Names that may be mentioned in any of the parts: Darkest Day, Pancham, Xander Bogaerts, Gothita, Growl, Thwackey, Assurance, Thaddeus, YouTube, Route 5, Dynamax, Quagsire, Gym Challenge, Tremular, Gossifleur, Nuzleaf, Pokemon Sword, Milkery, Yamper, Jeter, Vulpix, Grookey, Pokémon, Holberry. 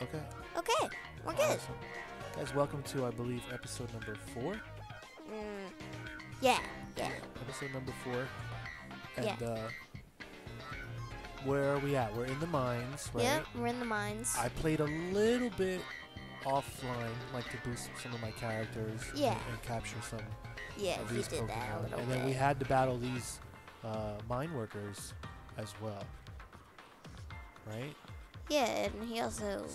Okay. Okay, we're good. Awesome. Guys, welcome to, I believe, episode number 4. Yeah. Episode number 4. And, where are we at? We're in the mines, right? Yeah, we're in the mines. I played a little bit offline, like to boost some of my characters. Yeah. And capture some of these Pokemon. And then we had to battle these mine workers as well. Right? Yeah, and he also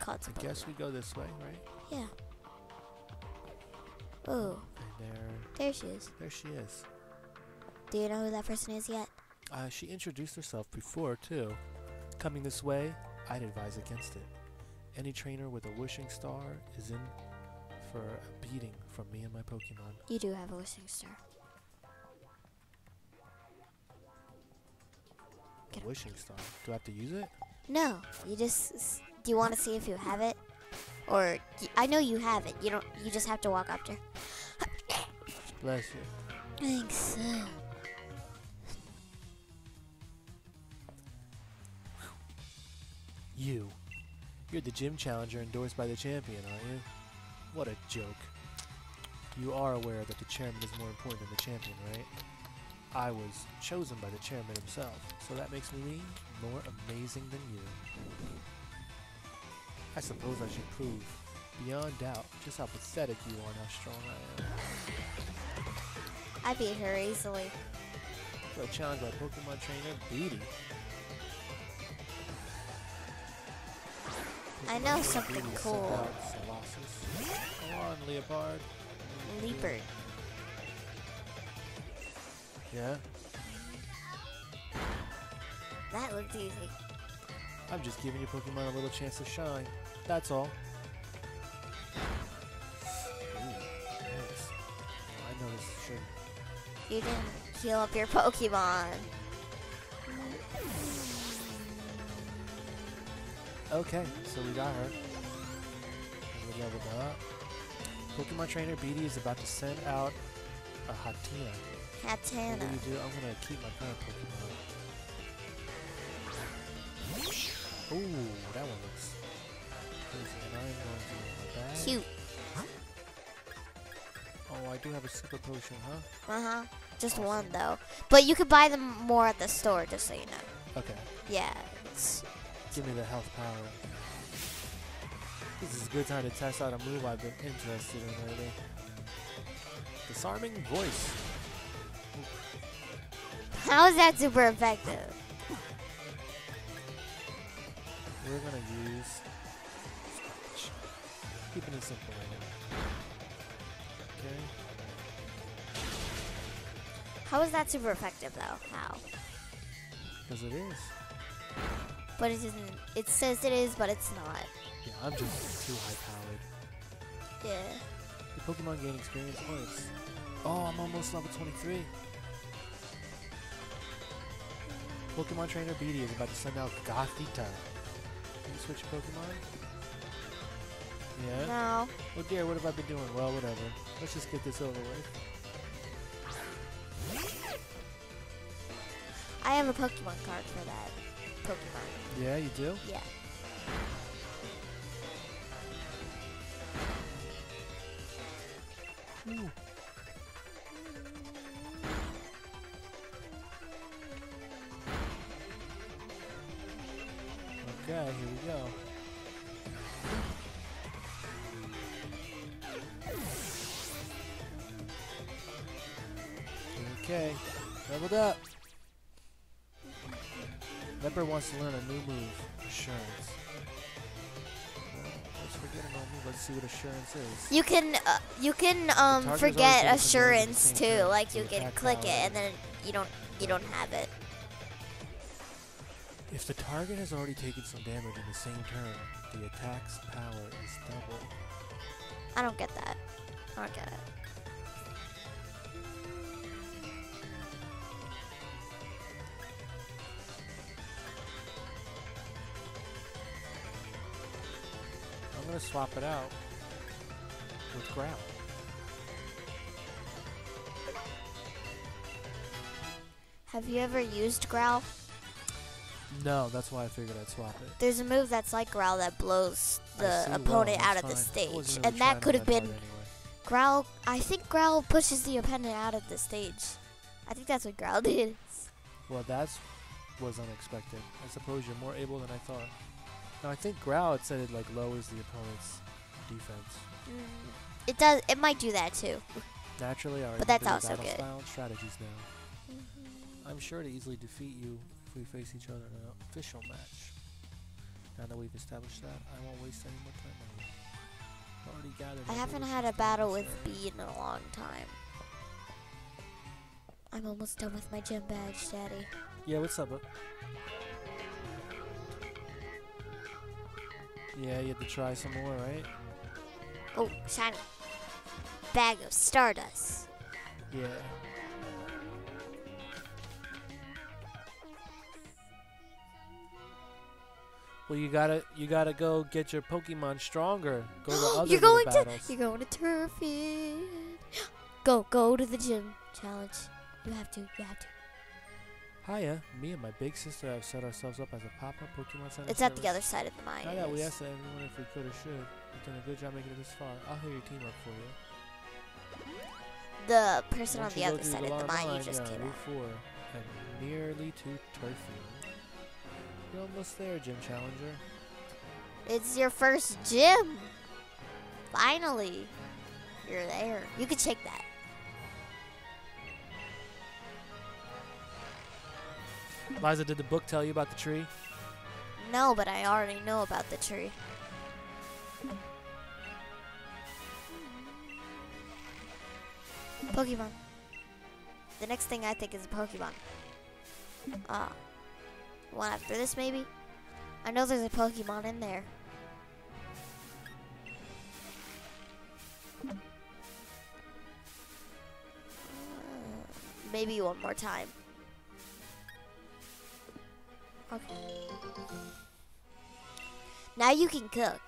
caught some. I guess we go this way, right? Yeah. Oh. And there she is. There she is. Do you know who that person is yet? She introduced herself before, too. Coming this way, I'd advise against it. Any trainer with a wishing star is in for a beating from me and my Pokemon. You do have a wishing star. A wishing star? Do I have to use it? No, you just. Do you want to see if you have it, or I know you have it. You don't. You just have to walk up to her. Bless you. Thanks. You're the gym challenger endorsed by the champion, aren't you? What a joke. You are aware that the chairman is more important than the champion, right? I was chosen by the chairman himself, so that makes me more amazing than you. I suppose I should prove, beyond doubt, just how pathetic you are and how strong I am. I beat her easily. You're challenged by Pokemon trainer Beauty. I know something cool. Come on, Leopard. Leopard. Yeah? That looked easy. I'm just giving your Pokemon a little chance to shine. That's all. Ooh, nice. I know this is true. You didn't heal up your Pokemon. Okay, so we got her. We leveled up. Pokemon Trainer BD is about to send out a Hatenna. Hatenna. What do? I'm gonna keep my current Pokemon. Ooh, that one looks crazy. And I'm going to do my bag. Cute. Oh, I do have a super potion, huh? Uh-huh. Just awesome. One, though. But you could buy them more at the store, just so you know. Okay. Yeah. Give me the health power. This is a good time to test out a move I've been interested in lately. Disarming Voice. How is that super effective? We're going to use Scratch. Keeping it simple right now. Okay. How is that super effective though? How? Because it is. But it isn't. It says it is, but it's not. Yeah, I'm just too high-powered. Yeah. The Pokemon gain experience points. Oh, I'm almost level 23. Pokemon Trainer BD is about to send out Gothita. Can you switch Pokemon? Yeah? No. Oh dear, what have I been doing? Well, whatever. Let's just get this over with. I have a Pokemon card for that. Pokemon. Yeah, you do? Yeah. Ooh. Okay, here we go. Okay, leveled up. Leopard wants to learn a new move, Assurance. Well, let's forget about move. Let's see what Assurance is. You can forget Assurance too. Like you can click it and then you don't have it. If the target has already taken some damage in the same turn, the attack's power is doubled. I don't get that. I don't get it. I'm gonna swap it out with Growl. Have you ever used Growl? No, that's why I figured I'd swap it. There's a move that's like Growl that blows the opponent out of the stage. Really, and that could have been anyway. Growl. I think Growl pushes the opponent out of the stage. I think that's what Growl did. Well, that was unexpected. I suppose you're more able than I thought. Now, I think Growl, it said it like lowers the opponent's defense. Mm, it does. It might do that too. Naturally, I but that's also good. Style strategies now. Mm-hmm. I'm sure to easily defeat you if we face each other in an official match. Now that we've established that, I won't waste any more time on you. Already gathered. I haven't had a battle with B in a long time. I'm almost done with my gym badge, Daddy. Yeah, what's up? Yeah, you had to try some more, right? Oh, shiny. Bag of Stardust. Yeah. Well, you gotta go get your Pokemon stronger. Go to other battles. You're going to Turffield. Go to the gym challenge. You have to. Hiya, me and my big sister have set ourselves up as a pop-up Pokemon Center. It's at the other side of the mine. Yeah, we asked everyone if we could or should. We've done a good job making it this far. I'll hear your team up for you. The person on the other side of the mine you just came out. And nearly to Turffield. You're almost there, Gym Challenger. It's your first gym. Finally, you're there. You can shake that. Liza, did the book tell you about the tree? No, but I already know about the tree. Pokemon. The next thing I think is a Pokemon. One after this, maybe? I know there's a Pokemon in there. Maybe one more time. Okay. Now you can cook.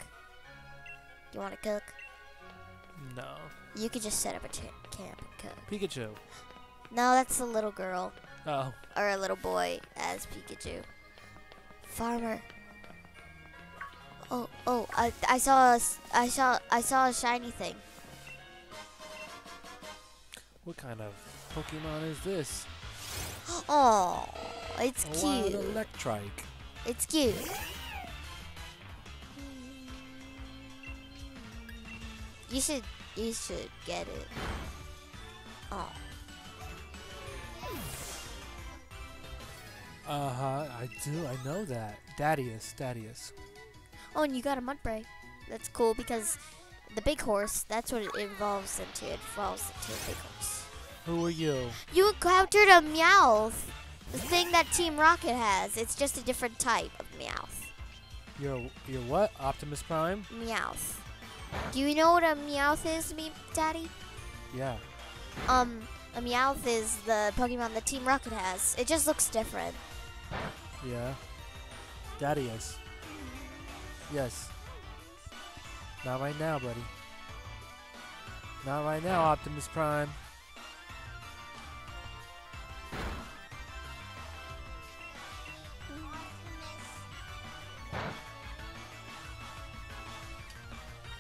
You want to cook? No. You could just set up a camp and cook. Pikachu. No, that's a little girl. Oh. Or a little boy as Pikachu. Farmer. Oh! I saw a shiny thing. What kind of Pokemon is this? Oh. It's cute. Electrike. It's cute. You should get it. Oh. I do. I know that. Thaddeus. Oh, and you got a Mudbray. That's cool because the big horse. That's what it evolves into. It falls into a big horse. Who are you? You encountered a Meowth. The thing that Team Rocket has, it's just a different type of Meowth. You're what? Optimus Prime? Meowth. Do you know what a Meowth is, Daddy? Yeah. A Meowth is the Pokemon that Team Rocket has. It just looks different. Yeah. Daddy is. Yes. Not right now, buddy. Not right now, Optimus Prime.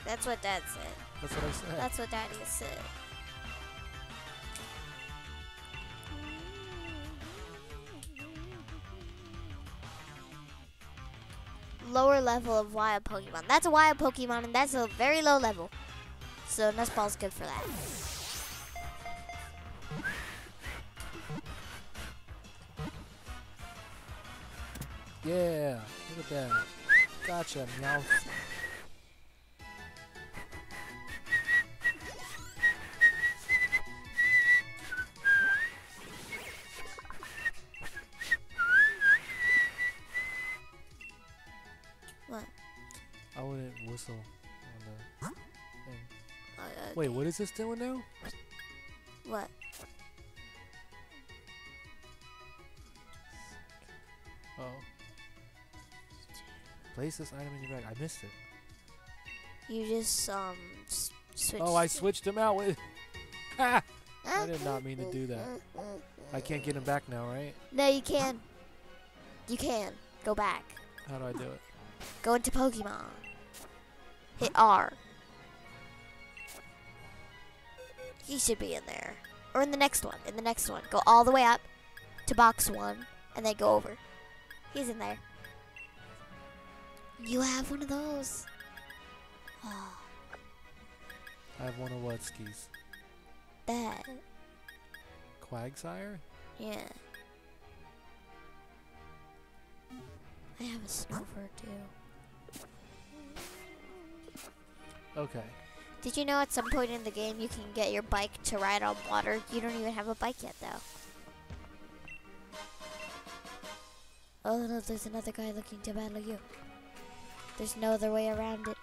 That's what Dad said. That's what I said. That's what Daddy said. Lower level of wild Pokemon. That's a wild Pokemon, and that's a very low level. So Nussball's good for that. Yeah, look at that. Gotcha, Meowth. Whistle on the thing. Okay. Wait, what is this doing now? What? Oh. Place this item in your bag. I missed it. You just switched. Oh, I switched him out with. I did not mean to do that. I can't get him back now, right? No, you can. You can. Go back. How do I do it? Go into Pokemon. Hit R. He should be in there. Or in the next one. In the next one. Go all the way up to box one and then go over. He's in there. You have one of those. Oh. I have one of what skis? That. Quagsire? Yeah. I have a snowbird too. Okay. Did you know at some point in the game you can get your bike to ride on water? You don't even have a bike yet though. Oh no, there's another guy looking to battle you. There's no other way around it.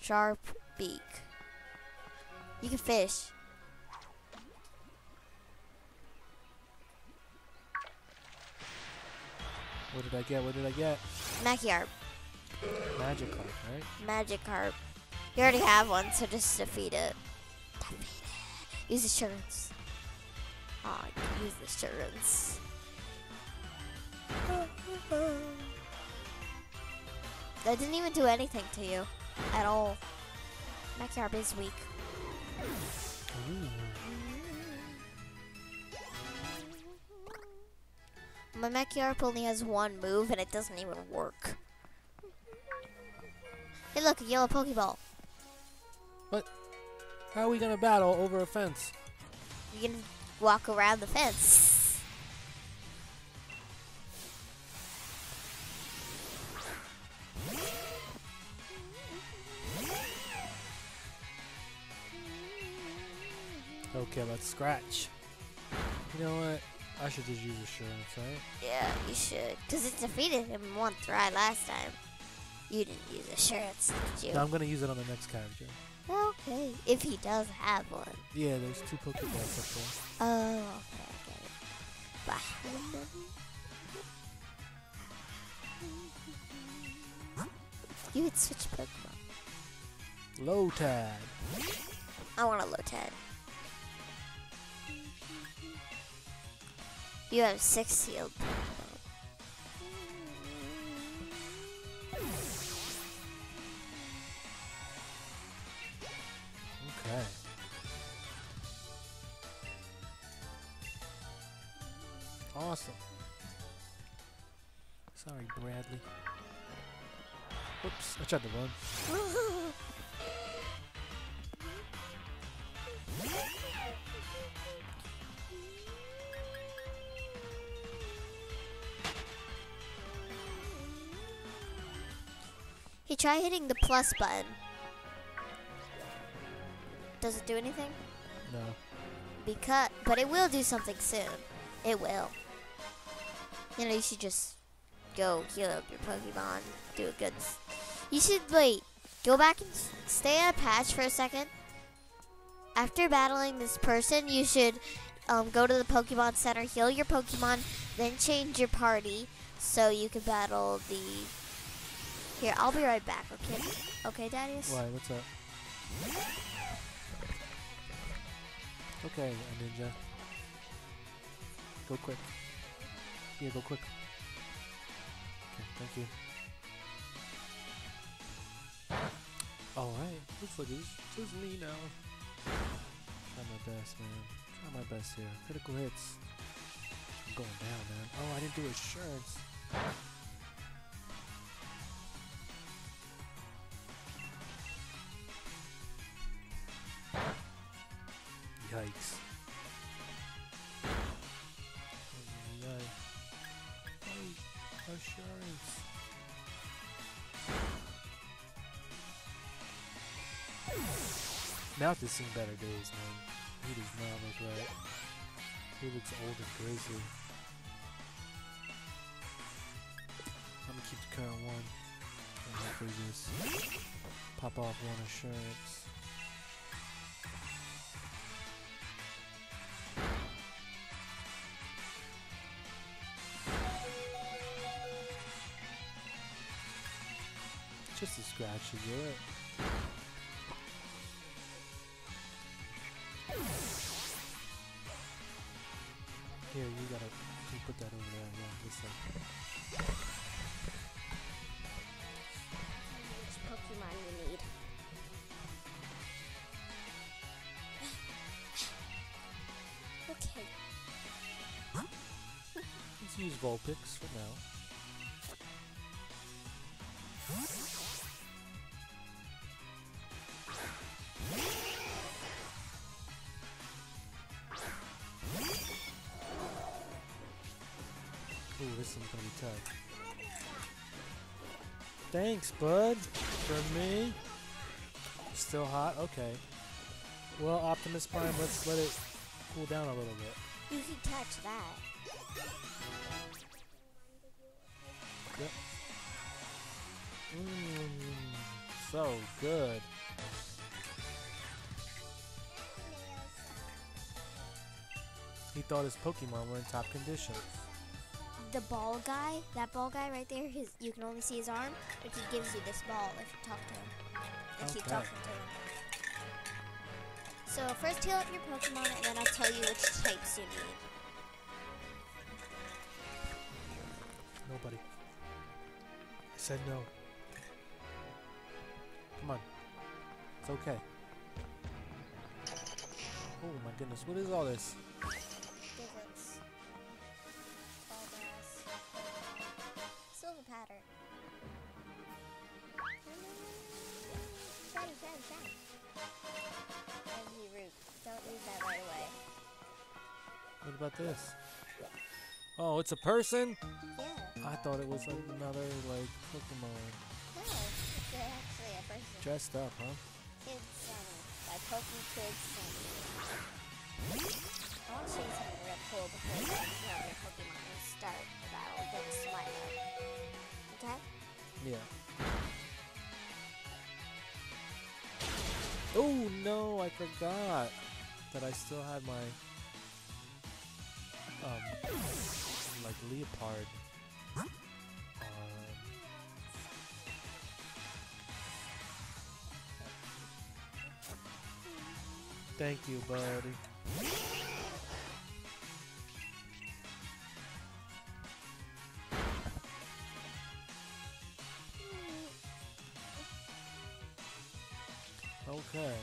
Sharp beak. You can fish. What did I get? What did I get? Magikarp. Magikarp, right? Magikarp. You already have one, so just defeat it. Defeat it. Use assurance. Aw, oh, I can use assurance. That didn't even do anything to you. At all. Magikarp is weak. Ooh. My Magikarp only has one move and it doesn't even work. Hey look, a yellow Pokeball. What? How are we gonna battle over a fence? You can walk around the fence. Okay, let's scratch. You know what? I should just use assurance, right? Yeah, you should. Because it defeated him in one try last time. You didn't use assurance, did you? No, I'm going to use it on the next character. Okay, if he does have one. Yeah, there's two Pokeballs up there. Oh, okay, I get it. Bye. You would switch Pokemon. Low Tide. I want a Low Tide. You have 6 healed. Okay. Awesome. Sorry, Bradley. Whoops, I tried to run. Hey, try hitting the plus button. Does it do anything? No. Because, but it will do something soon. It will. You know, you should just go heal up your Pokemon. Do a good. You should wait. Go back and stay on a patch for a second. After battling this person, you should go to the Pokemon Center, heal your Pokemon, then change your party so you can battle the. Here, I'll be right back, okay? Okay, Daddius? Why, what's up? Okay, Ninja. Go quick. Yeah, go quick. Okay, thank you. Alright, looks like it's just me now. Try my best, man. Try my best here. Critical hits. I'm going down, man. Oh, I didn't do assurance. Yikes. Oh, assurance. Mouth has seen better days, man. He does not look right. He looks old and crazy. I'm gonna keep the current one. And just pop off one assurance. Just a scratch should do it. Here, you gotta can put that over there, yeah, this thing. Which Pokemon you need. Okay. Huh? Let's use Vulpix for now. Ooh, this one's gonna be tough. Thanks, bud, for me. Still hot? Okay. Well, Optimus Prime, let's let it cool down a little bit. You can catch that. Yep. Mmm, so good. He thought his Pokemon were in top condition. The ball guy, that ball guy right there, his, you can only see his arm, but he gives you this ball if you talk to him. If you talk to him. So first heal up your Pokemon, and then I'll tell you which types you need. Nobody. I said no. Come on. It's okay. Oh my goodness, what is all this? What about this? Oh, it's a person? Yeah. I thought it was like another like Pokemon. No, it's actually a person. Dressed up, huh? It's by Pokekids. I'll show you something real cool before you grab your Pokemon and start the battle against Milo. Okay? Yeah. Oh no, I forgot that I still had my like leopard. Thank you, buddy. Okay.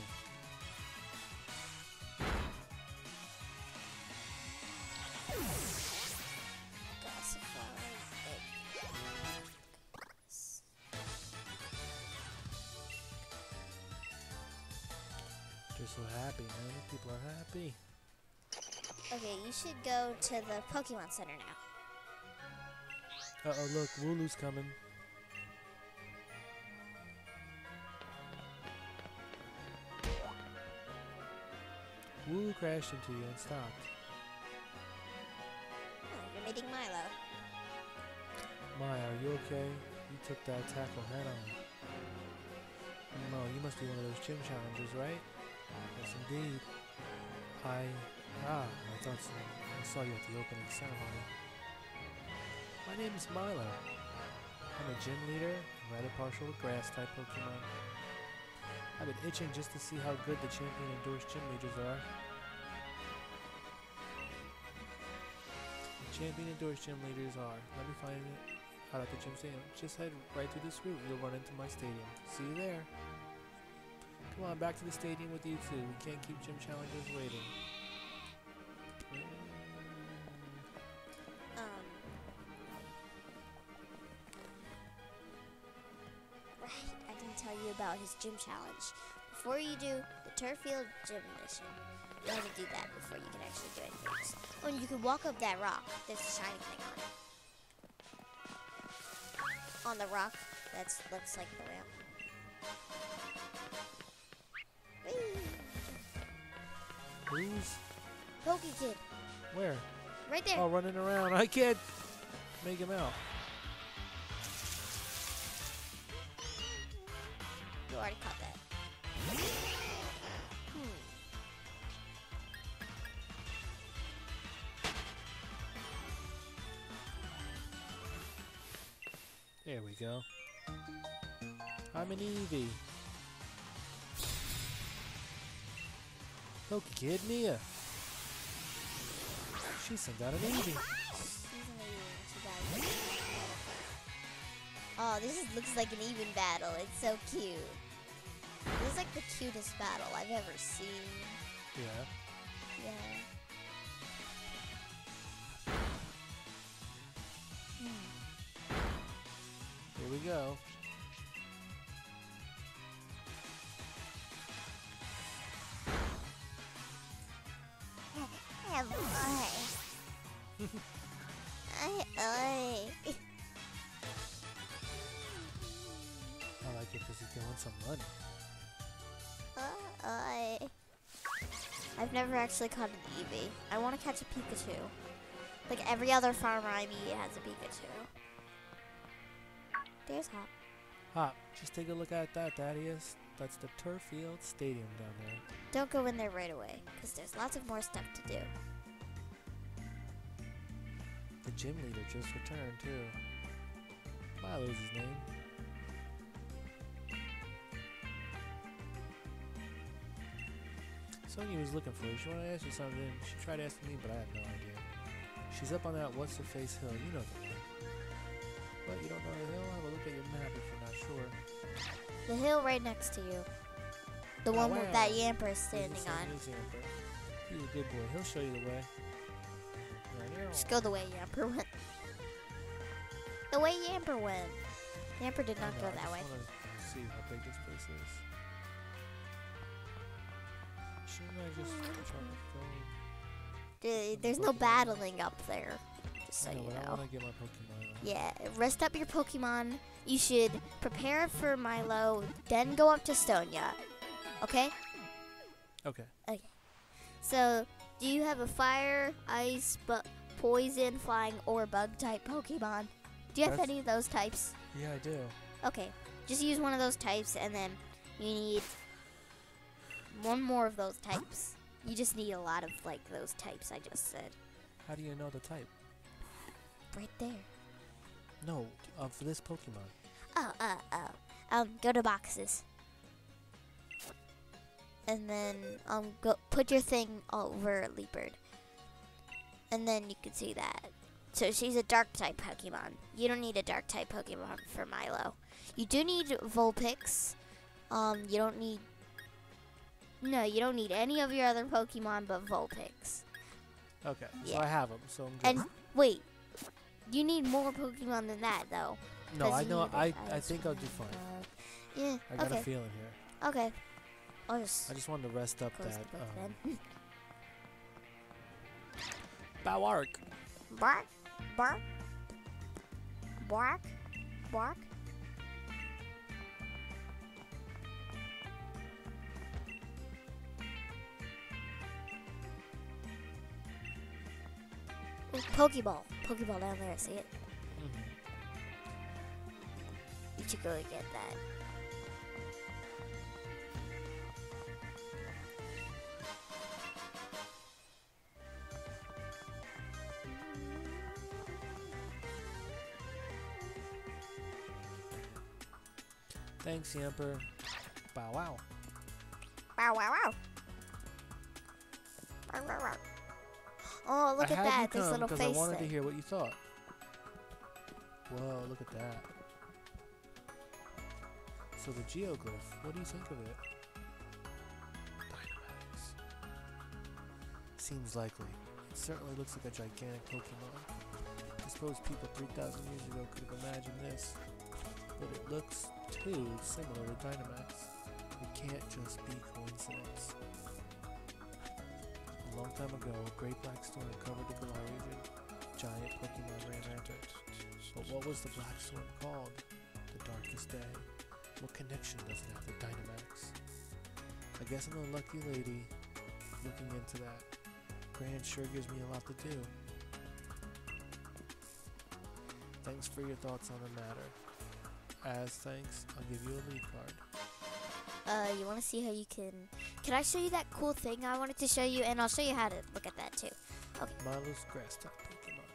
So happy, man. People are happy. Okay, you should go to the Pokemon Center now. Uh-oh, look. Wooloo's coming. Wooloo crashed into you and stopped. Oh, you're meeting Milo. Maya, are you okay? You took that tackle head on. No, you must be one of those gym challenges, right? Yes, indeed. I thought so. I saw you at the opening ceremony. My name is Milo. I'm a gym leader and rather partial to grass-type Pokemon. I've been itching just to see how good the champion-endorsed gym leaders are. Champion-endorsed gym leaders are. Let me find it out at the gym stadium. Just head right through this route. You'll run into my stadium. See you there. Come on, back to the stadium with you two. We can't keep gym challenges waiting. Right, I can tell you about his gym challenge. Before you do the Turffield gym mission, you have to do that before you can actually do anything else. Oh, and you can walk up that rock. There's a shiny thing on it. On the rock, that looks like the ramp. Who's? Pokekid. Where? Right there. Oh, running around. I can't make him out. You already caught that. There we go. I'm an Eevee. Pokekid Mia. She sent out an Eevee. Oh, this just looks like an even battle. It's so cute. This is like the cutest battle I've ever seen. Yeah. Yeah. Here we go. I like it because he's doing some money. I've never actually caught an Eevee. I want to catch a Pikachu. Like every other farmer I meet has a Pikachu. There's Hop. Hop, just take a look at that, Thaddeus. That's the Turffield Stadium down there. Don't go in there right away, because there's lots of more stuff to do. The gym leader just returned, too. Milo's his name. Sonya was looking for you. She wanted to ask you something. She tried asking me, but I have no idea. She's up on that what's-her-face hill. You know the hill. But you don't know the hill? I will look at your map if you're not sure. The hill right next to you. The one with that Yamper is standing on. He's a good boy. He'll show you the way. Just go the way Yamper went. The way Yamper went. Yamper did not go that way. I want to see how big this place is. Shouldn't I just try to film? Dude, there's no battling up there. Just so you know. I want to get my Pokemon. Yeah, rest up your Pokemon. You should prepare for Milo, then go up to Sonya. Okay? Okay. Okay. So, do you have a fire, ice, poison, flying, or bug type Pokemon? Do you have any of those types? Yeah, I do. Okay. Just use one of those types, and then you need one more of those types. You just need a lot of, like, those types I just said. How do you know the type? Right there. No, for this Pokemon. Go to boxes. And then, go put your thing over Leopard. And then you can see that. So she's a Dark-type Pokemon. You don't need a Dark-type Pokemon for Milo. You do need Vulpix. You don't need... No, you don't need any of your other Pokemon but Vulpix. Okay, yeah. So I have them, so I'm good. And, wait. You need more Pokemon than that, though. No, I know. I think I'll do fine. Yeah, I got a feeling here. Okay. I just wanted to rest up that. Bark. Bark. Bark. Bark. Bark. Pokeball. Pokeball down there, see it? Mm-hmm. You should go and get that. Thanks, Yamper. Bow wow. Bow wow wow. Bow wow wow. Oh, look at that, this little face thing. I wanted to hear what you thought. Whoa, look at that. So the Geoglyph, what do you think of it? Dynamax. Seems likely. It certainly looks like a gigantic Pokemon. I suppose people 3,000 years ago could have imagined this. But it looks too similar to Dynamax. It can't just be coincidence. A long time ago, a great black storm covered the Galar region. Giant Pokemon ran after it. But what was the black storm called? The Darkest Day. What connection does it have to Dynamax? I guess I'm a lucky lady looking into that. Grand sure gives me a lot to do. Thanks for your thoughts on the matter. As thanks, I'll give you a league card. You want to see how you can... Can I show you that cool thing I wanted to show you? And I'll show you how to look at that, too. Okay. Milo's grass-type Pokemon.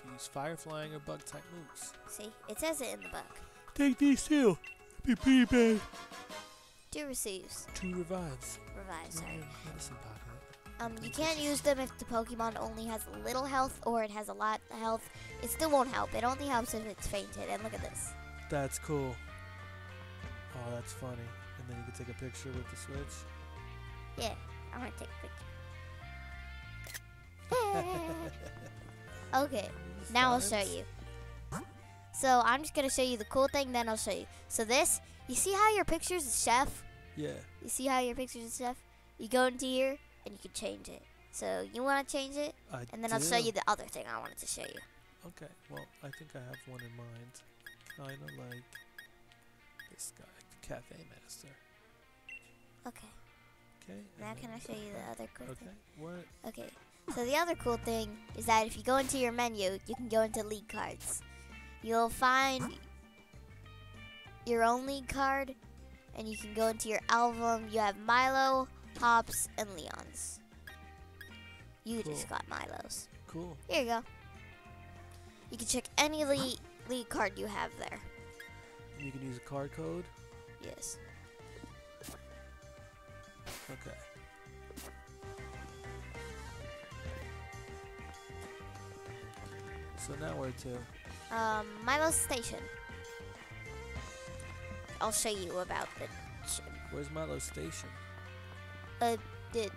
To use fire, flying, or bug-type moves. See? It says it in the book. Take these two. Be pretty bad. Two receives. Two revives. Revives, sorry. Medicine pocket. You can't use them if the Pokemon only has little health or it has a lot of health. It still won't help. It only helps if it's fainted. And look at this. That's cool. Oh, that's funny. And then you can take a picture with the Switch. Yeah, I want to take a picture. Okay, now I'll show you. So I'm just going to show you the cool thing, then I'll show you. So this, you see how your picture's a chef? Yeah. You see how your picture's a chef? You go into here, and you can change it. So you want to change it? I'll show you the other thing I wanted to show you. Okay, well, I think I have one in mind. Kind of like this guy, the Cafe Master. Okay. Okay. Now can I show you the other cool thing? Okay, what? Okay, so the other cool thing is that if you go into your menu, you can go into League Cards. You'll find your own League Card, and you can go into your album. You have Milo, Hops, and Leon's. You just got Milo's. Cool. Here you go. You can check any league card you have there. You can use a card code? Yes. Okay. So now where to? Milo's Station. I'll show you about the gym. Where's Milo's Station? The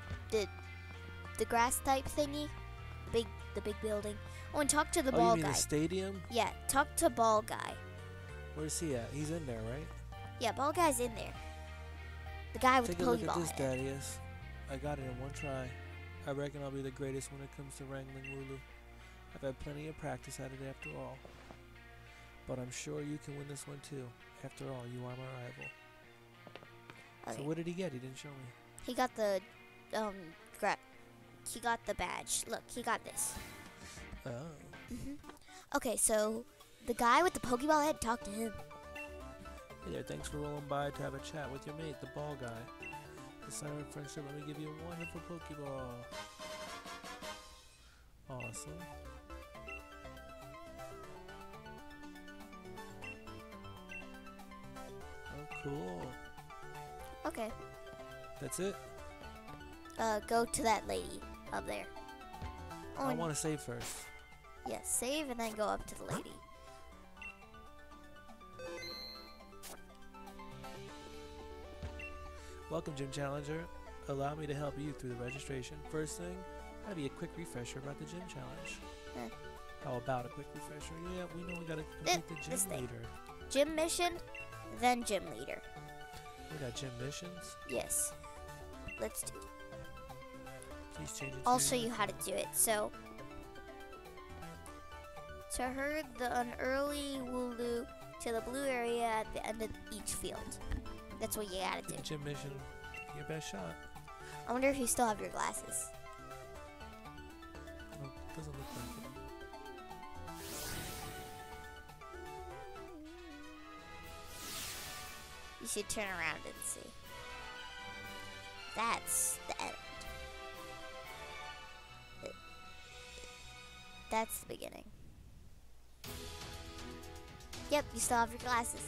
grass type thingy, the big building. Oh, and talk to the ball guy. Oh, you mean the stadium? Yeah, talk to ball guy. Where's he at? He's in there, right? Yeah, ball guy's in there. The guy with the pokeball. Take a look at this, Daddius. I got it in one try. I reckon I'll be the greatest when it comes to wrangling Wooloo. I've had plenty of practice at it after all. But I'm sure you can win this one too. After all, you are my rival. Okay. So what did he get? He didn't show me. He got the he got the badge. Look, he got this. Oh. Okay, so the guy with the Pokeball head, talked to him. Hey there, thanks for rolling by to have a chat with your mate, the ball guy. The sign of friendship, let me give you a wonderful Pokeball. Awesome. Oh, cool. Okay. That's it? Go to that lady up there. Oh, I want to save first. Yeah, save and then go up to the lady. Welcome, Gym Challenger. Allow me to help you through the registration. First thing, how do you a quick refresher about the Gym Challenge? How about a quick refresher? Yeah, we know we gotta complete the Gym Leader. Gym Mission, then Gym Leader. We got Gym Missions? Yes. Let's do it. I'll show you how to do it. So, to herd the early Wooloo to the blue area at the end of each field. That's what you gotta do. Gym Mission, your best shot. I wonder if you still have your glasses. No, it doesn't look like it. You should turn around and see. That's the end. That's the beginning. Yep, you still have your glasses.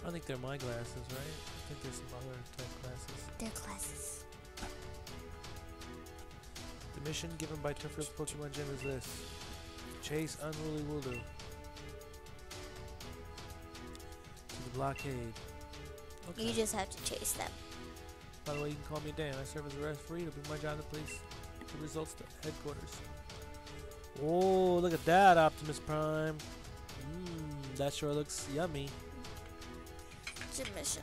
I don't think they're my glasses, right? I think there's some other type glasses. They're glasses. The mission given by Turffield's Pokemon Gym is this. Chase unruly Wooloo. To the blockade. Okay. You just have to chase them. By the way, you can call me Dan. I serve as a referee. It'll be my job to place the results to headquarters. Oh, look at that, Optimus Prime. Mmm, that sure looks yummy. Gym Mission.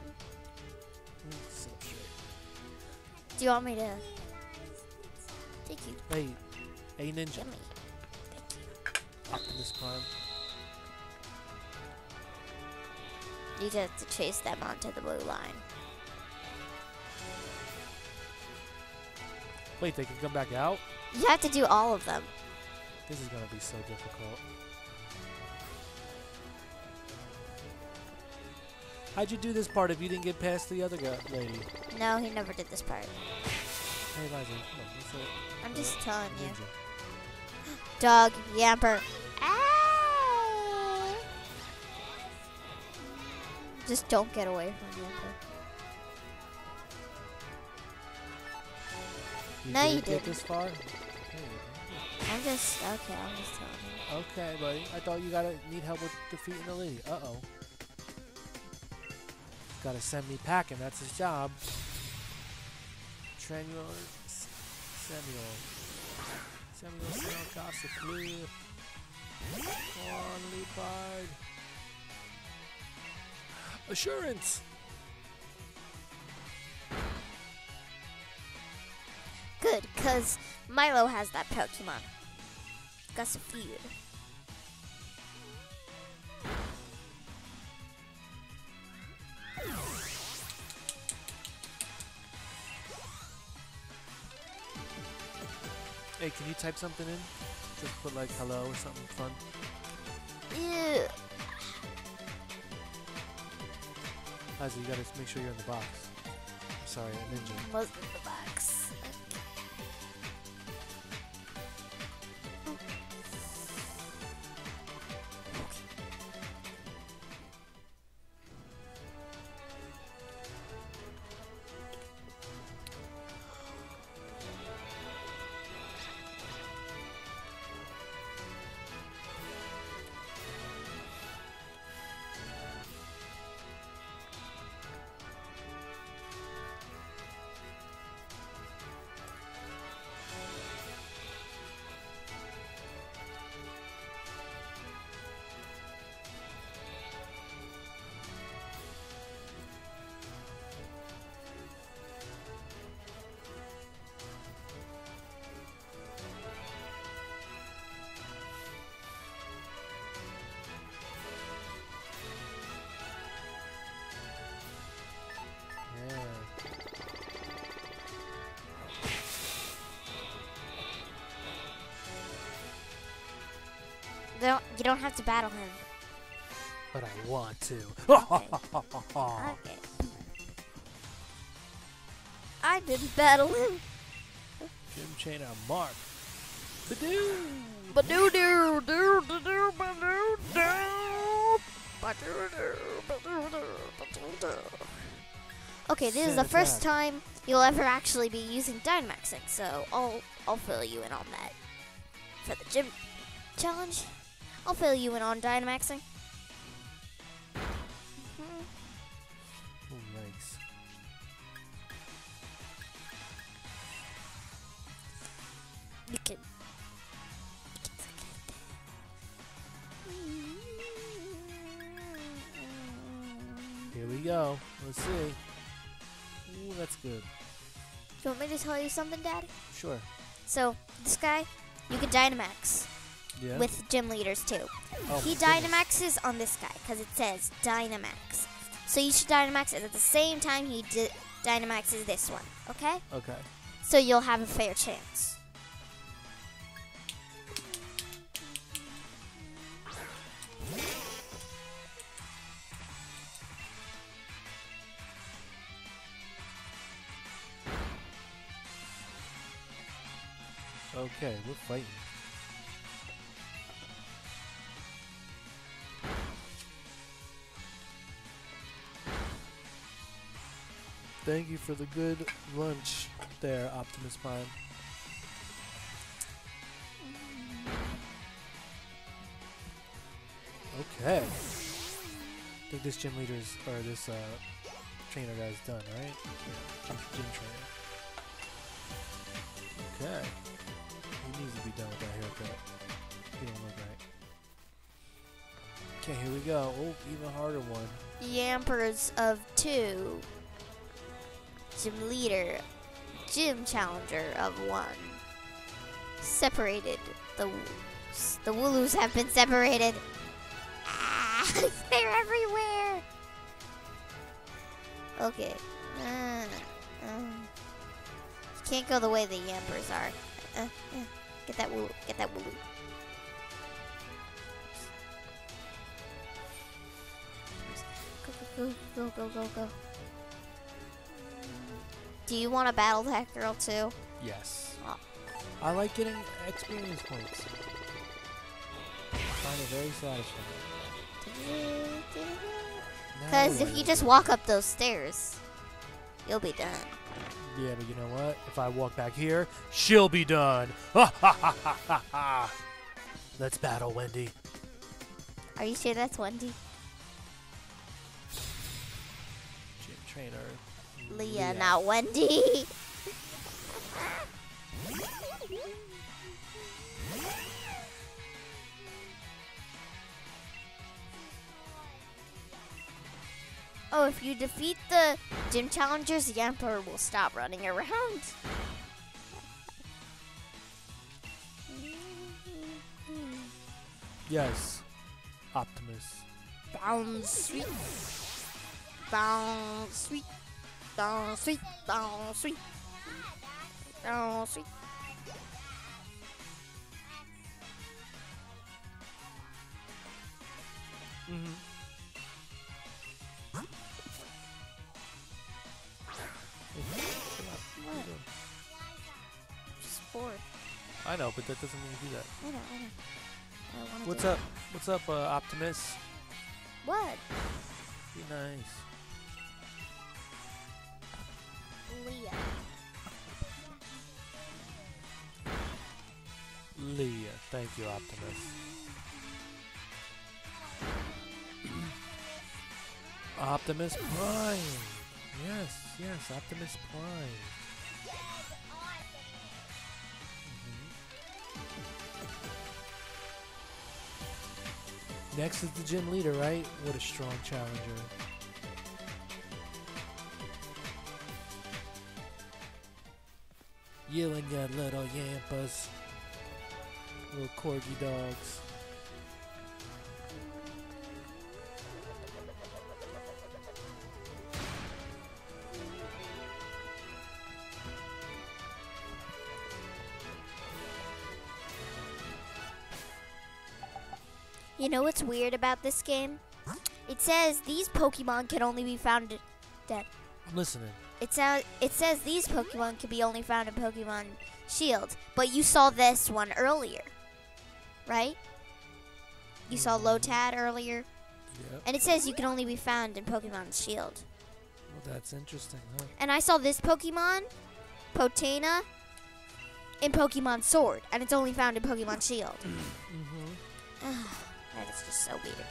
So sure. Do you want me to? Thank you. Hey, Ninja. Yummy. Thank you. Optimus Prime. You just have to chase them onto the blue line. Wait, they can come back out? You have to do all of them. This is gonna be so difficult. How'd you do this part if you didn't get past the other lady? No, he never did this part. Hey, Liza, come on, that's it. I'm just telling you. Dog, Yamper. Ah! Just don't get away from Yamper. No, you didn't. Get this far? Hey. I'm just telling you. Okay, buddy. I thought you need help with defeating the lady. Uh-oh. Gotta send me packing. That's his job. Tremular. Samuel Gossifleur. Come on, Leopard. Assurance! Good, because Milo has that Pokemon. Gossifleur. Hey, can you type something in? Just put like hello or something fun. Yeah. Ozzy, you gotta make sure you're in the box. I'm sorry, I ninja. I wasn't in the box. You don't have to battle him. But I want to. Okay. Okay. I didn't battle him. Gym chain on Mark. Okay, this is the first time you'll ever actually be using Dynamaxing, so I'll fill you in on that for the gym challenge. I'll fill you in on Dynamaxing. Oh, nice. You can. Here we go. Let's see. Ooh, that's good. Do you want me to tell you something, Dad? Sure. So, this guy, you can Dynamax. Yeah. With gym leaders too. Oh, he Dynamaxes on this guy because it says Dynamax. So you should Dynamax it at the same time he Dynamaxes this one, okay? Okay. So you'll have a fair chance. Okay, we're fighting. Thank you for the good lunch there, Optimus Prime. Okay. I think this gym leader's, or this trainer guy's done, right? Yeah. Gym trainer. Okay. He needs to be done with that haircut. He don't look right. Okay, here we go. Oh, even harder one. Yampers of 2. Gym leader, gym challenger of 1. Separated. The Wooloos have been separated. Ah, they're everywhere. Okay. Can't go the way the Yampers are. Get that Wooloo. Get that Wooloo. Go, go, go, go, go, go. Do you want to battle that girl too? Yes. Oh. I like getting experience points. I find it very satisfying. Because if you just walk up those stairs, You'll be done. Yeah, but you know what? If I walk back here, she'll be done. Ha ha ha ha ha ha. Let's battle, Wendy. Are you sure that's Wendy? Gym trainer. Leah, not Wendy. Oh, if you defeat the gym challengers, Yamper will stop running around. Yes, Optimus. Bounce, sweet. Bounce, sweet. Bounce, sweet. Bounce, sweet. Bounce, sweet. Mm-hmm. I know, but that doesn't mean you do that. I know. I what's up? That. What's up, Optimus? What? Be nice. Leah. Thank you, Optimus. Optimus Prime. Yes, Optimus Prime. Next is the gym leader, right? What a strong challenger. Yelling at little Yampas. Little corgi dogs. You know what's weird about this game? It says these Pokemon can only be found dead. I'm listening. It says these Pokemon can be only found in Pokemon Shield, but you saw this one earlier, right? You saw Lotad earlier, yep. And it says you can only be found in Pokemon Shield. Well, that's interesting, huh? And I saw this Pokemon, Potana, in Pokemon Sword, and it's only found in Pokemon Shield. Mm-hmm. That is just so weird.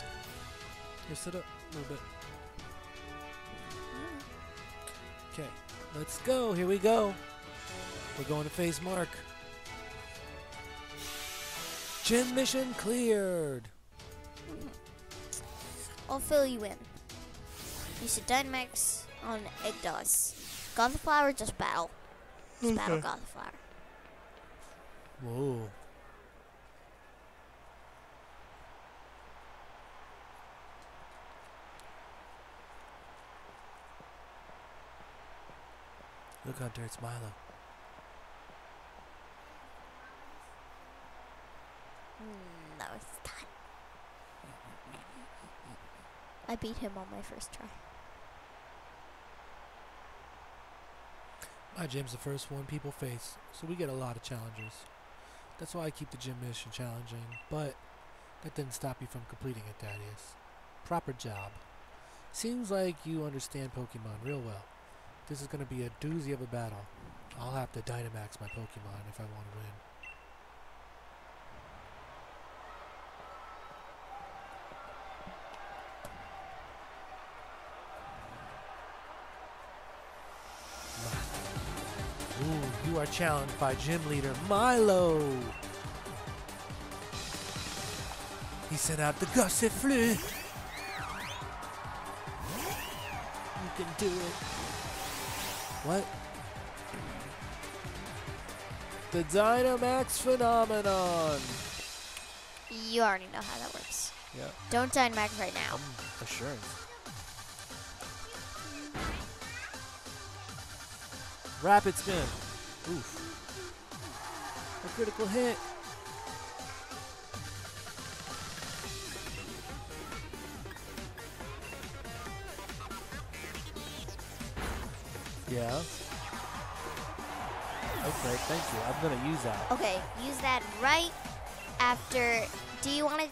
Here, sit up a little bit. Okay, let's go. Here we go. We're going to face Mark. Gym mission cleared. I'll fill you in. You should Dynamax on Eldegoss. Gothifleur, just battle. Just battle Gothifleur. Whoa. Look, Hunter, it's Milo. No, it's not. I beat him on my first try. My gym's the first one people face, so we get a lot of challenges. That's why I keep the gym mission challenging, but that didn't stop you from completing it, Thaddeus. Proper job. Seems like you understand Pokemon real well. This is going to be a doozy of a battle. I'll have to Dynamax my Pokemon if I want to win. Ooh, you are challenged by gym leader Milo. He sent out the Gossifleur. You can do it. What? The Dynamax phenomenon. You already know how that works. Yeah. Don't Dynamax right now. Assurance. Rapid spin. Oof. A critical hit. Yeah. Okay, thank you. I'm gonna use that. Okay, use that right after. Do you want to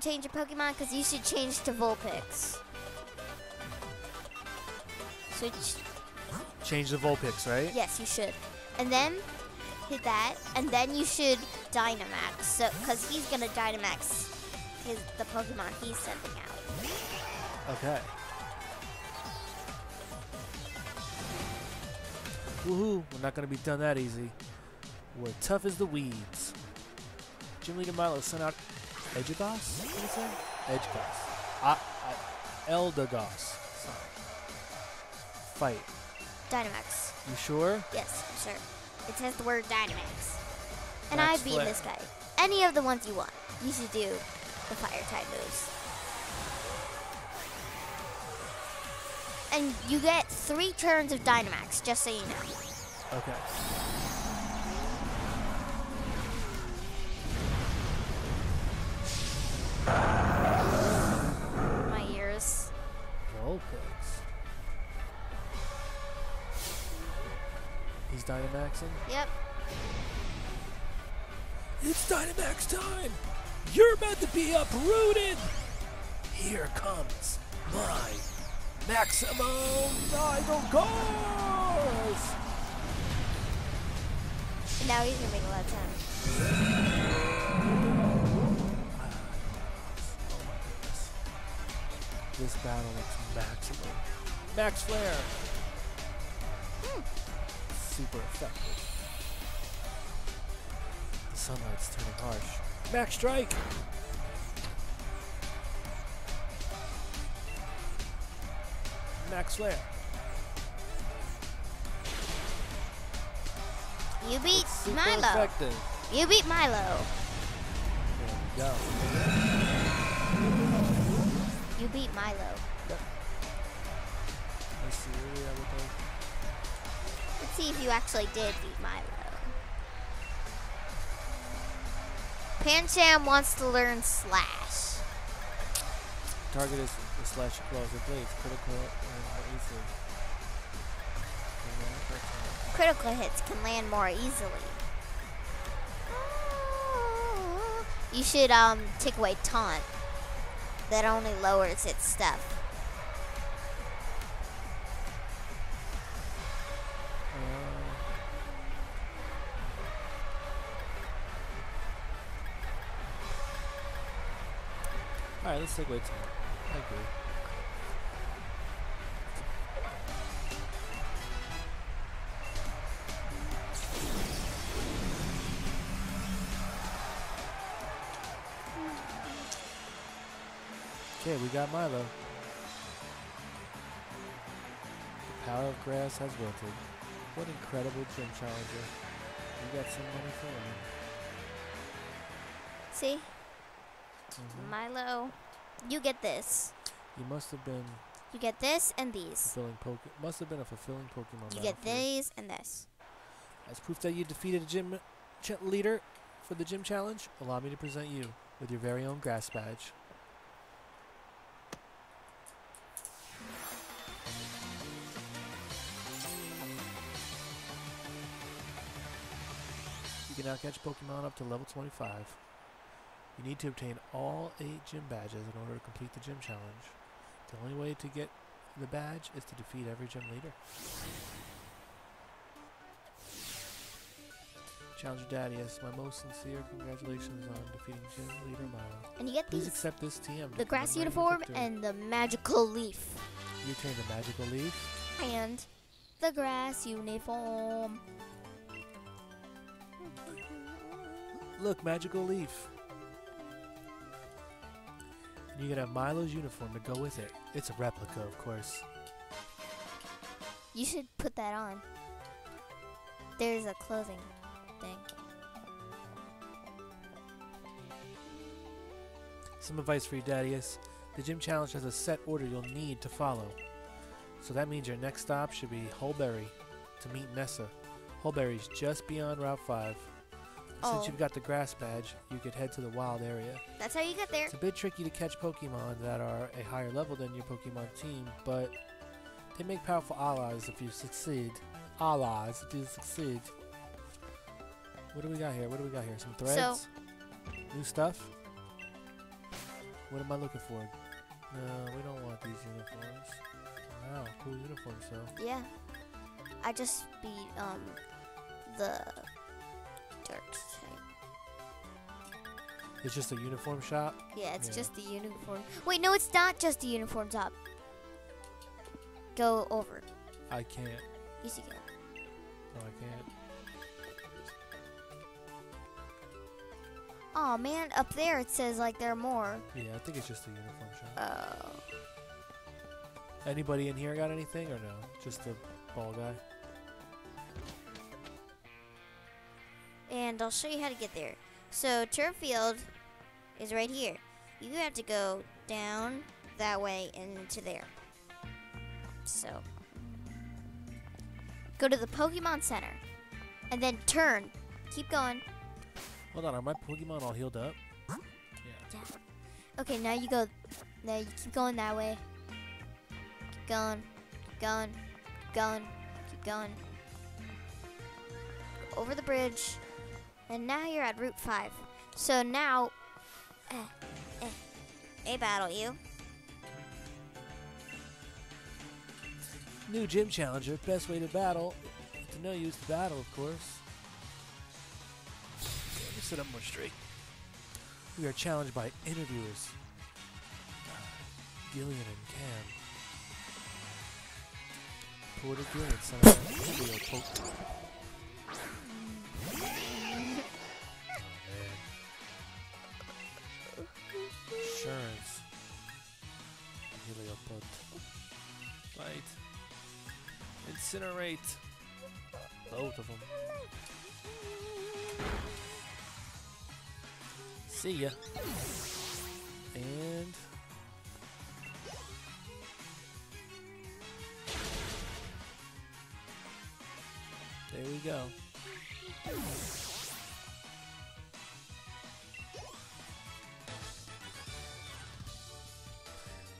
change your Pokemon? Because you should change to Vulpix. Switch. Change the Vulpix, right? Yes, you should. And then hit that, and then you should Dynamax, so because he's gonna Dynamax his, the Pokemon he's sending out. Okay. Woohoo! We're not gonna be done that easy. We're tough as the weeds. Gym Leader Milo sent out Eldegoss. What did he say? Eldegoss. Eldegoss. Sorry. Fight. Dynamax. You sure? Yes, I'm sure. It says the word Dynamax. And I beat this guy. Any of the ones you want. You should do the fire type moves. And you get 3 turns of Dynamax, just so you know. Okay. My ears. Vulpix. He's Dynamaxing? Yep. It's Dynamax time! You're about to be uprooted! Here comes my maximum Eldegoss! Now he's gonna make a lot of time. Oh my goodness. This battle looks maximum. Max Flare! Super effective. The sunlight's turning harsh. Max Strike! Max Flare. You beat Milo. Effective. You beat Milo. There we go. You beat Milo. Yep. Let's see, what do we have with those? Let's see if you actually did beat Milo. Pancham wants to learn Slash. Target is the Slash claws or blades. Critical and more easily. Critical hits can land more easily. You should take away Taunt. That only lowers its stuff. Alright, let's take away Taunt. I agree. Okay, we got Milo. The power of grass has wilted. What incredible gym challenger. You got some money for him. See? Milo, you get this. You must have been. You get this and these. Must have been a fulfilling Pokemon. You get these and this. As proof that you defeated a gym leader for the gym challenge, allow me to present you with your very own grass badge. You can now catch Pokemon up to level 25. You need to obtain all 8 gym badges in order to complete the gym challenge. The only way to get the badge is to defeat every gym leader. Challenger Daddy, yes, my most sincere congratulations on defeating Gym Leader Milo. And you get these. Please accept this TM. The grass uniform and the magical leaf. You obtained the magical leaf. And the grass uniform. Look, magical leaf. You can have Milo's uniform to go with it. It's a replica, of course. You should put that on. There's a clothing thing. Some advice for you, Daddius. The gym challenge has a set order you'll need to follow. So that means your next stop should be Holberry to meet Nessa. Holberry's just beyond Route 5. Since you've got the grass badge, you could head to the wild area. That's how you get there. It's a bit tricky to catch Pokemon that are a higher level than your Pokemon team, but they make powerful allies if you succeed. What do we got here? Some threads? New stuff? What am I looking for? No, we don't want these uniforms. Wow, cool uniforms, though. Yeah. I just beat the dirt type. It's just a uniform shop? Yeah, it's just the uniform. Wait, no, it's not just the uniform top. Go over. I can't. Yes, you can. No, I can't. Oh man, up there it says like there are more. Yeah, I think it's just the uniform shop. Oh. Anybody in here got anything or no? Just the ball guy. And I'll show you how to get there. So Turffield is right here. You have to go down that way and into there. So go to the Pokemon Center and then turn. Keep going. Hold on, are my Pokemon all healed up? Yeah. Okay, now you go. Now you keep going that way. Keep going. Keep going. Keep going. Keep going. Go over the bridge. And now you're at Route 5. So now, they battle you. New Gym Challenger. Best way to battle. To know you is to battle, of course. Sit up more straight. We are challenged by interviewers Gillian and Cam. Porter Gillian, son of a video poke. Assurance. Heliopod. Light. Incinerate. Both of them. See ya. And there we go.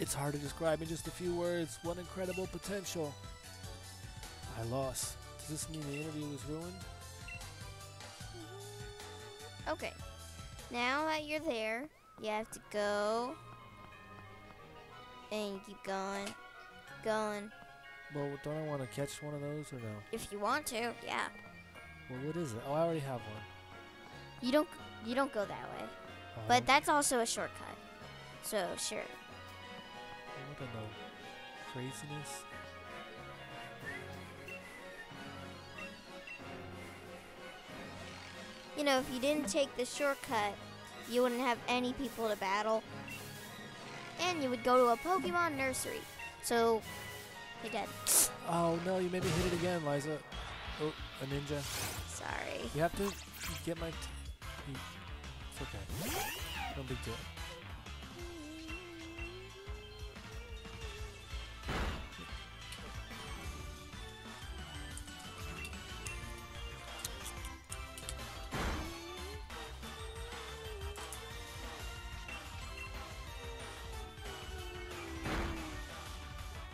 It's hard to describe in just a few words. What incredible potential. I lost. Does this mean the interview was ruined? Okay. Now that you're there, you have to go and you keep going, going. Well, don't I want to catch one of those or no? If you want to, yeah. Well, what is it? Oh, I already have one. You don't go that way, but that's also a shortcut. So sure. What the craziness? You know, if you didn't take the shortcut, you wouldn't have any people to battle. And you would go to a Pokemon nursery. So, you're dead. Oh, no, you made me hit it again, Liza. Oh, a ninja. Sorry. You have to get my... It's okay. No big deal.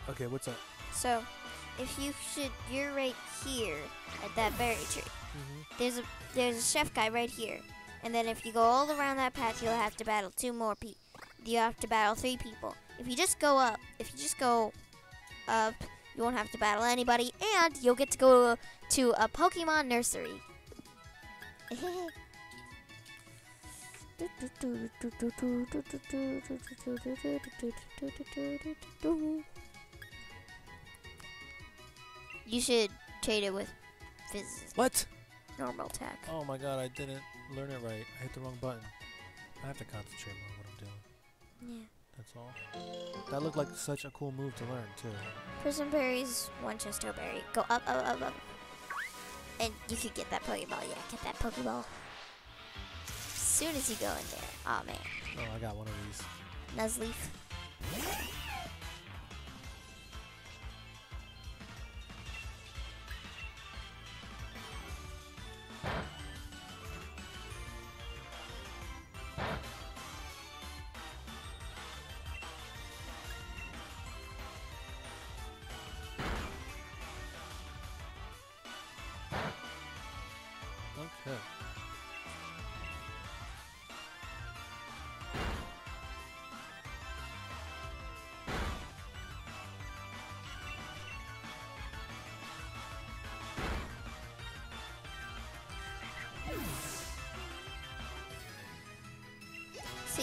Okay, what's up? So, if you should, you're right here at that berry tree. Mm-hmm. There's a chef guy right here, and then if you go all around that path, you'll have to battle You have to battle three people. If you just go up, you won't have to battle anybody, and you'll get to go to a Pokemon nursery. You should trade it with Fizz. What? Normal attack. Oh my god, I didn't learn it right. I hit the wrong button. I have to concentrate on what I'm doing. Yeah. That's all. That looked like such a cool move to learn, too. Prism Berries, Winchester Berry. Go up, up, up, up. And you could get that Pokeball. Yeah, get that Pokeball. As soon as you go in there. Aw, man. Oh, I got one of these. Nuzleaf.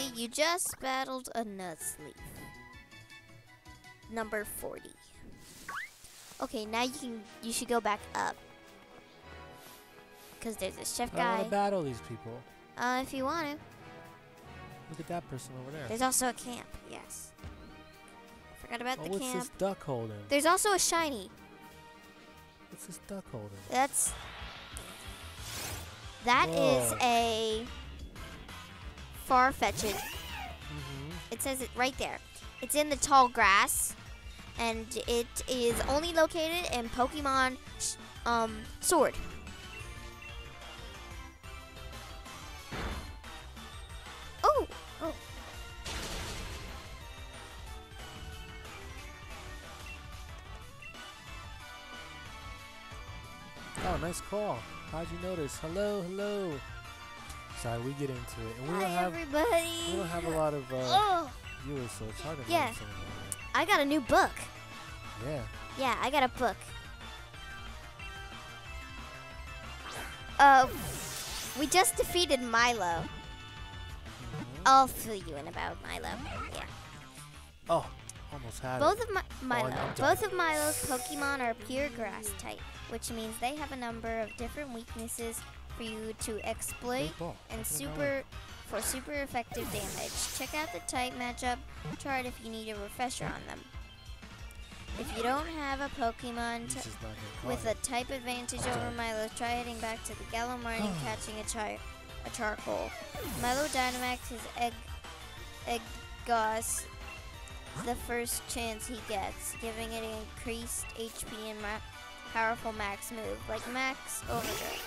Steenee, you just battled a Nuzleaf. Number 40. Okay, now you should go back up. Because there's a chef guy. I want to battle these people. If you want to. Look at that person over there. There's also a camp, yes. Forgot about the camp. What's this duck holding? There's also a shiny. What's this duck holding? That is a Farfetch'd. It says it right there. It's in the tall grass, and it is only located in Pokemon Sword. Oh. Oh, nice call. How'd you notice? Hello, hello. Sorry, we get into it. And we don't have a lot of viewers, so it's hard to know something. I got a new book. Yeah. Yeah, I got a book. We just defeated Milo. I'll fill you in about Milo. Yeah. Oh, almost had Both of Milo's Pokemon are pure grass type, which means they have a number of different weaknesses for you to exploit and for super effective damage. Check out the type matchup chart if you need a refresher on them. If you don't have a Pokemon with a type advantage over Milo, try heading back to the Gallimartin and catching a charcoal. Milo Dynamax is Eldegoss the first chance he gets, giving it increased HP and powerful max move, like Max Overdrive.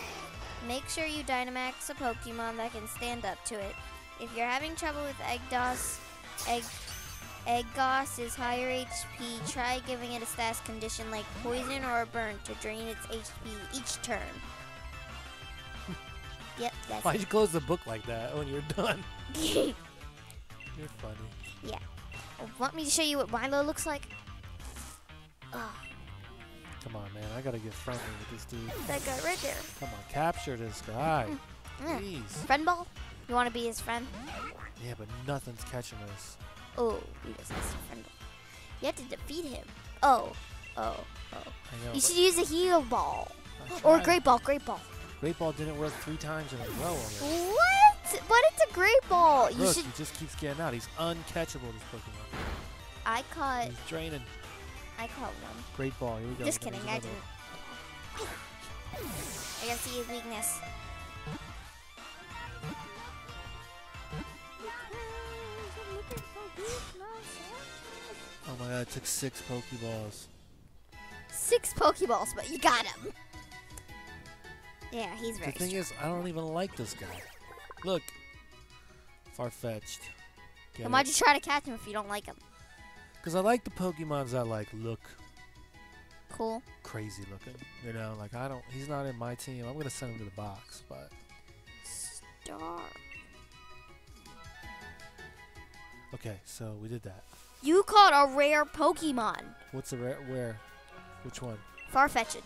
Make sure you Dynamax a Pokemon that can stand up to it. If you're having trouble with Eldegoss's higher HP, try giving it a status condition like Poison or Burn to drain its HP each turn. Yep, that's Why'd you close the book like that when you're done? You're funny. Yeah. Want me to show you what Milo looks like? Oh. Come on, man. I gotta get friendly with this dude. That guy right there. Come on, capture this guy. Jeez. Friend ball? You want to be his friend? Yeah, but nothing's catching us. Oh, he doesn't have a friend ball. You have to defeat him. Oh. Know, you should use a heal ball. Or a great ball, Great ball didn't work 3 times in a row already. What? But it's a great ball. Look, he just keeps getting out. He's uncatchable, this Pokemon. He's draining. I caught one. Great ball. Here we go. Just kidding. I didn't. I gotta see his weakness. Oh my god! It took 6 Pokeballs. 6 Pokeballs, but you got him. Yeah, he's very strong. The thing is, I don't even like this guy. Look. Farfetch'd. Then why'd you try to catch him if you don't like him? Because I like the Pokemons I like. Look. Cool. Crazy looking. You know, like I don't... He's not in my team. I'm going to send him to the box, but... Star. Okay, so we did that. You caught a rare Pokemon. What's a rare... Where? Which one? Farfetch'd.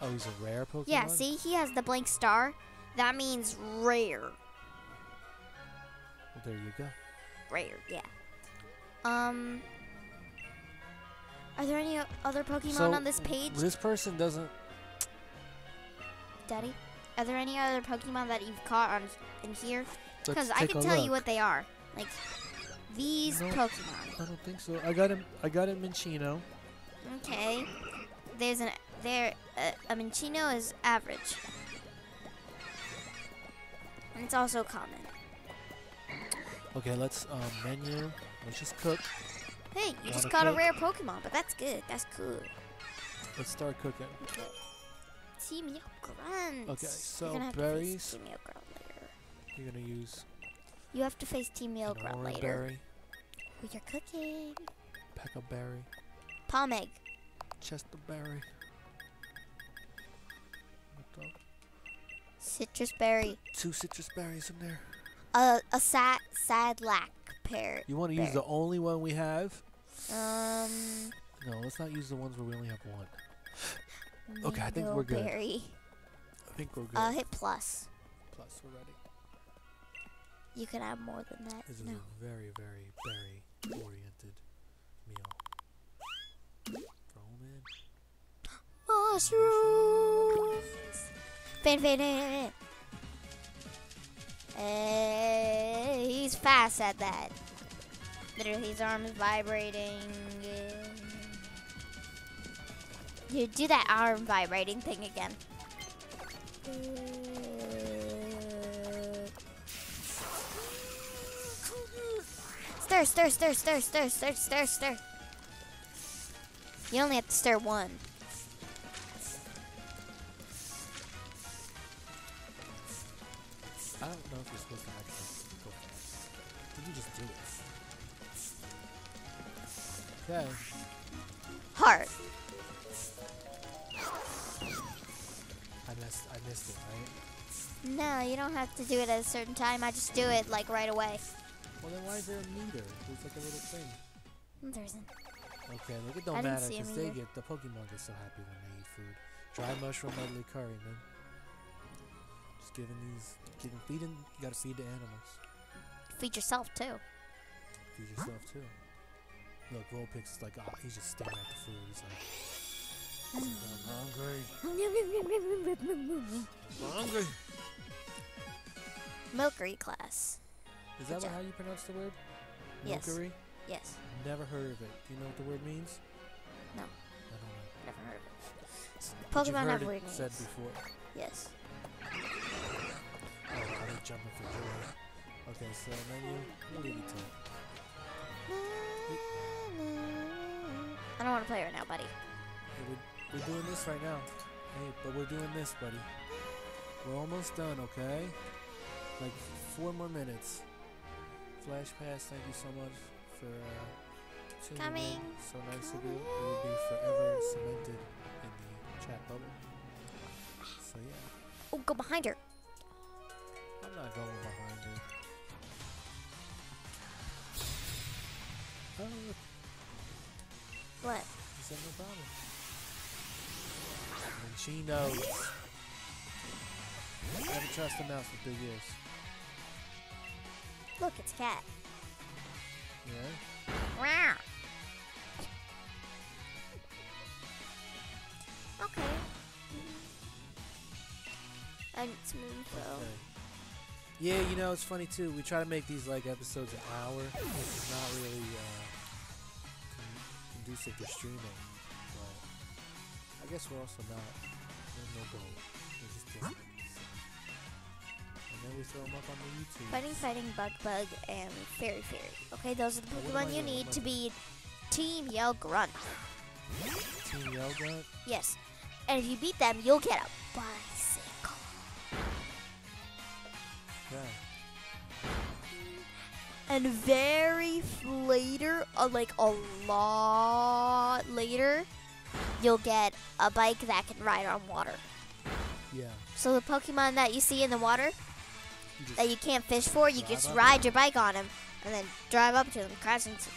Oh, he's a rare Pokemon? Yeah, see? He has the blank star. That means rare. Well, there you go. Rare, yeah. Are there any other Pokemon on this page? This person doesn't... Daddy? Are there any other Pokemon that you've caught in here? Because I can tell you what they are. Like, these Pokemon. I don't think so. I got him Mincino. Okay. There's an... a Mincino is average. And it's also common. Okay, let's just cook. Hey, you just caught a rare Pokemon, but that's good. That's cool. Let's start cooking. Okay. Team Yell Grunt. Okay, so berries. Team Yell Grunt later. You're gonna use. You have to face Team Yell Grunt later. Berry. We are cooking. Peckleberry. Palm egg. Chesterberry. Citrus berry. 2 citrus berries in there. A sadlac pear. You want to use the only one we have? No, let's not use the ones where we only have one. Okay, I think we're good. I think we're good. Hit plus. Plus, we're ready. You can have more than that. This is a very, very berry-oriented meal. Roman. Mushrooms. Fan. He's fast at that. Literally, his arm is vibrating. You do that arm vibrating thing again. Stir. You only have to stir one. I don't know if you're supposed to actually go fast. Did you just do it? Okay. Heart. I missed it, right? No, you don't have to do it at a certain time. I just do it, like, right away. Well, then why is there a meter? It's like a little thing. There isn't. Okay, look, it don't matter, because they get, the Pokemon get so happy when they eat food. Dry mushroom, ugly curry, man. Just giving these, feeding, you gotta feed the animals. Feed yourself, too. Feed yourself, too. Look, Vulpix is like, oh, he's just staring at the food. He's like... I'm hungry. I'm hungry. Milkery class. Is that how you pronounce the word? Milkery? Yes. Never heard of it. Do you know what the word means? No. I don't know. Never heard of it. Pokemon have weird names. Said before. Yes. Oh, I was jumping for joy. Okay, so menu. What do you take? I don't want to play right now, buddy. We're doing this right now. Hey, but we're doing this, buddy. We're almost done, okay? Like 4 more minutes. Flash Pass, thank you so much for tuning in. So nice of you. It will be forever cemented in the chat bubble. So yeah. Oh, go behind her. I'm not going behind her. Oh. What? Is that no problem? Mincino. Never trust a mouse with big ears. Look, it's a cat. Yeah? Wow. Okay. And it's Moonflow. Okay. Yeah, you know, it's funny too. We try to make these like episodes an hour. It's not really conducive to streaming. I guess we're also not no goal. We're just doing these. And then we throw them up on the YouTube. Fighting, bug, and fairy. Okay, those are the Pokemon you need to be Team Yell Grunt. Team Yell Grunt? Yes. And if you beat them, you'll get a bicycle. Okay. And very later, like a lot later, you'll get a bike that can ride on water. Yeah. So the Pokemon that you see in the water, that you can't fish for, you just ride your bike on them and then drive up to them, crash into them.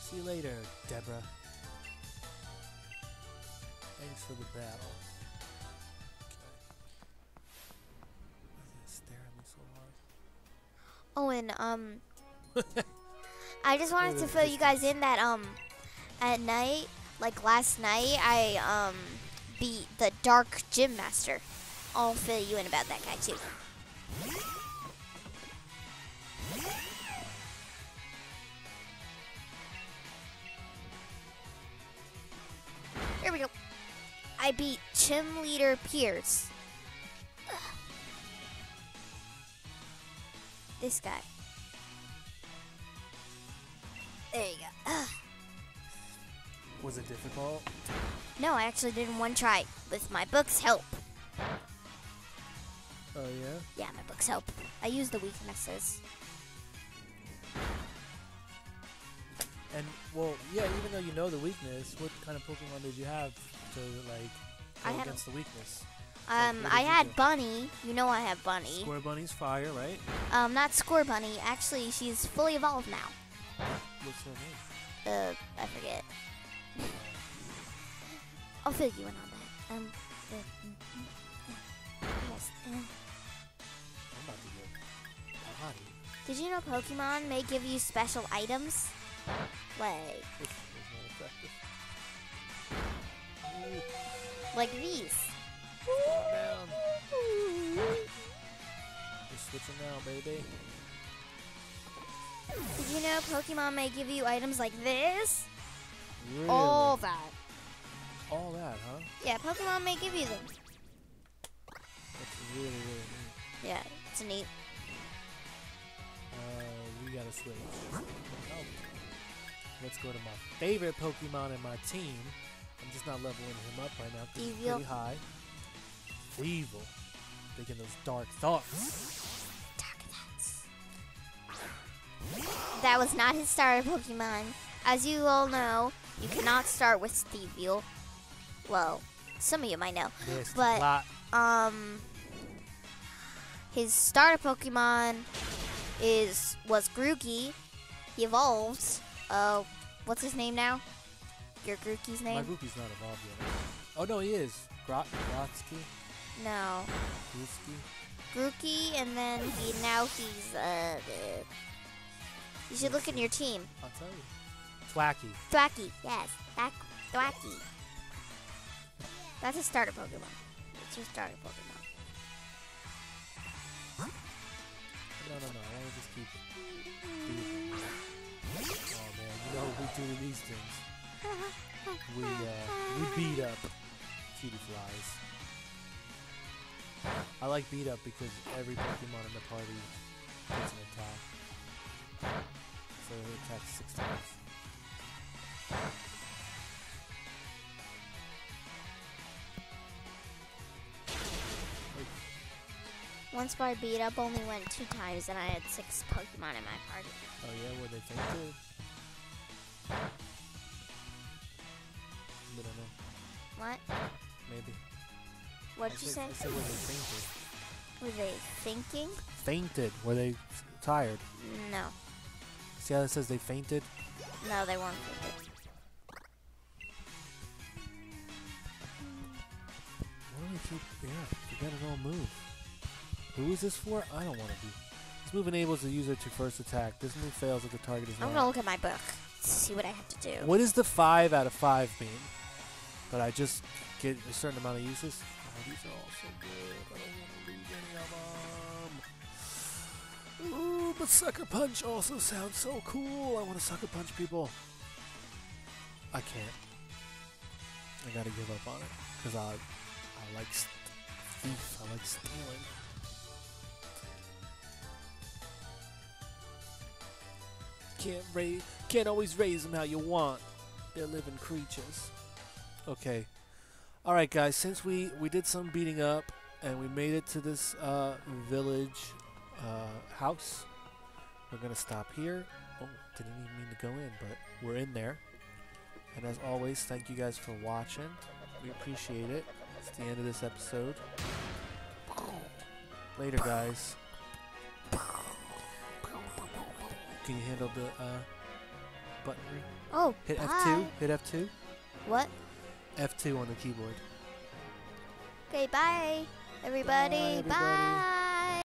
See you later, Deborah. Thanks for the battle. Oh, and I just wanted to fill you guys in that at night, like last night, I beat the Dark Gym Master. I'll fill you in about that guy too. Here we go. I beat Gym Leader Pierce. This guy. There you go. Ugh. Was it difficult? No, I actually did in one try with my book's help. Oh, yeah? Yeah, my book's help. I used the weaknesses. And, well, yeah, even though you know the weakness, what kind of Pokemon did you have to, like, go against the weakness? I had Bunny. You know I have Bunny. Square Bunny's fire, right? Not Square Bunny. Actually, she's fully evolved now. What's her name? I forget. I'll fill you in on that. Yes. I'm about to get body. Did you know Pokemon may give you special items? Like. Like these. Just switching now, baby. Did you know Pokemon may give you items like this? Really? All that. All that, huh? Yeah, Pokemon may give you them. That's really, really neat. Yeah, it's neat. We gotta switch. Oh. Let's go to my favorite Pokemon in my team. I'm just not leveling him up right now. He's pretty high. Evil. Thinking those dark thoughts. Dark thoughts. That was not his starter Pokemon. As you all know, you cannot start with Stevie. Well, some of you might know. Yes, but his starter Pokemon was Grookey. He evolves. What's his name now? Your Grookey's name? My Grookey's not evolved yet. Oh no, he is. Grotsky? No. Grookey? Grookey, and then now he's you should look in your team. I'll tell you. Thwackey. Thwackey, yes. Thwackey. That's a starter Pokemon. It's your starter Pokemon. No. I want to just keep it. Oh, man. You know we do these things. We beat up cutie flies. I like beat up because every Pokemon in the party gets an attack. So it attacks 6 times. Once my beat up only went 2 times, and I had 6 Pokemon in my party. Oh yeah, were they fainted? I don't know. What? Maybe. What'd you say? I said, were they fainted? Were they thinking? Fainted. Were they tired? No. See how it says they fainted? No, they weren't fainted. You gotta know a move. Who is this for? I don't want to be. This move enables the user to first attack. This move fails if the target is not. I'm gonna look at my book to see what I have to do. What is the 5 out of 5 mean? But I just get a certain amount of uses. Oh, these are all so good. I don't want to lose any of them. Ooh, but Sucker Punch also sounds so cool. I want to Sucker Punch people. I can't. I gotta give up on it because I like thief. I like stealing. Can't always raise them how you want. They're living creatures. Okay. All right, guys. Since we did some beating up and we made it to this village house, we're gonna stop here. Oh, didn't even mean to go in, but we're in there. And as always, thank you guys for watching. We appreciate it. It's the end of this episode. Later, guys. Can you handle the button ring? Oh, hit F2. Hit F2. What? F2 on the keyboard. Okay, bye, everybody. Bye. Everybody. Bye.